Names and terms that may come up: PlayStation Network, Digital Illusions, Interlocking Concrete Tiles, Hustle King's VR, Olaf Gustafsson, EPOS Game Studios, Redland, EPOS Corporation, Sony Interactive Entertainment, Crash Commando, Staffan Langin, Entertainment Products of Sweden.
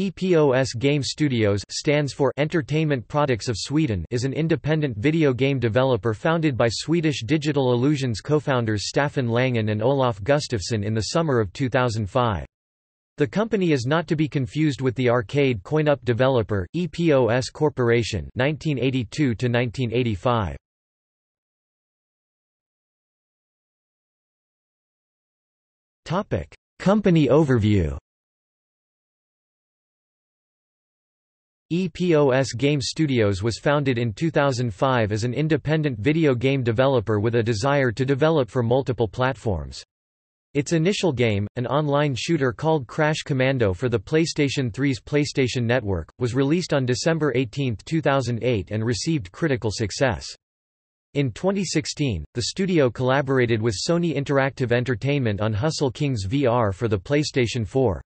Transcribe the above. EPOS Game Studios stands for Entertainment Products of Sweden is an independent video game developer founded by Swedish Digital Illusions co-founders Staffan Langin and Olaf Gustafsson in the summer of 2005. The company is not to be confused with the arcade coin-op developer, EPOS Corporation 1982–1985. Company overview. EPOS Game Studios was founded in 2005 as an independent video game developer with a desire to develop for multiple platforms. Its initial game, an online shooter called Crash Commando for the PlayStation 3's PlayStation Network, was released on December 18, 2008 and received critical success. In 2016, the studio collaborated with Sony Interactive Entertainment on Hustle King's VR for the PlayStation 4.